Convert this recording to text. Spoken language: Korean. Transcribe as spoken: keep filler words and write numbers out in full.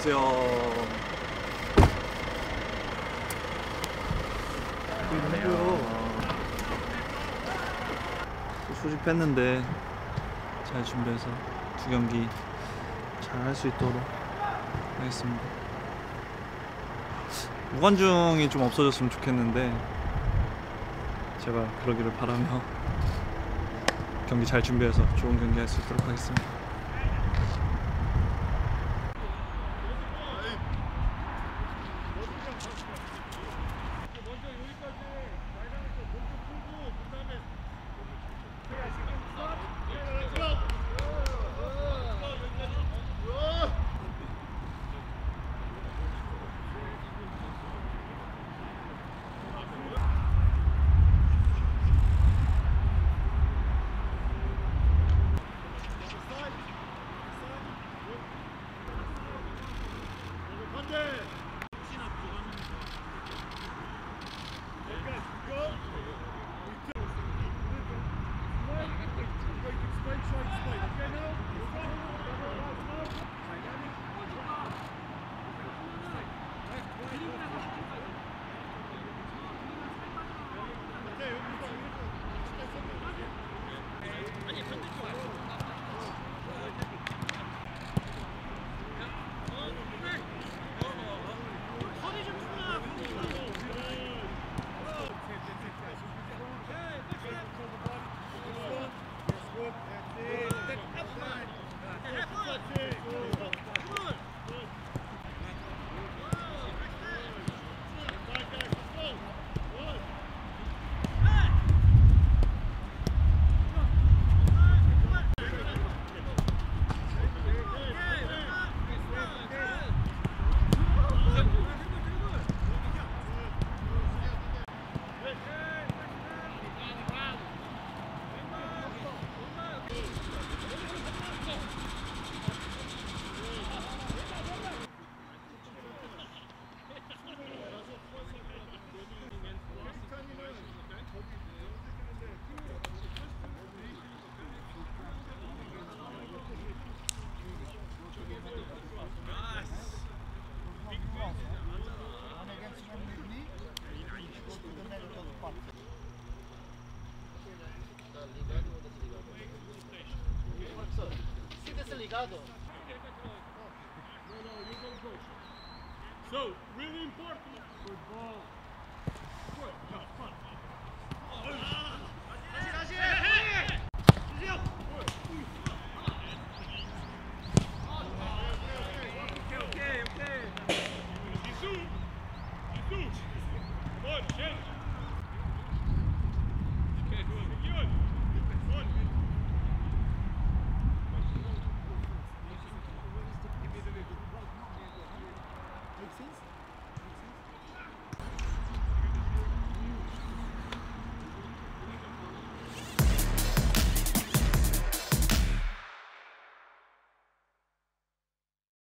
주세요. 수집했는데 잘 준비해서 두 경기 잘 할 수 있도록 하겠습니다. 무관중이 좀 없어졌으면 좋겠는데 제발 그러기를 바라며 경기 잘 준비해서 좋은 경기 할 수 있도록 하겠습니다. So, really important football. Okay, okay.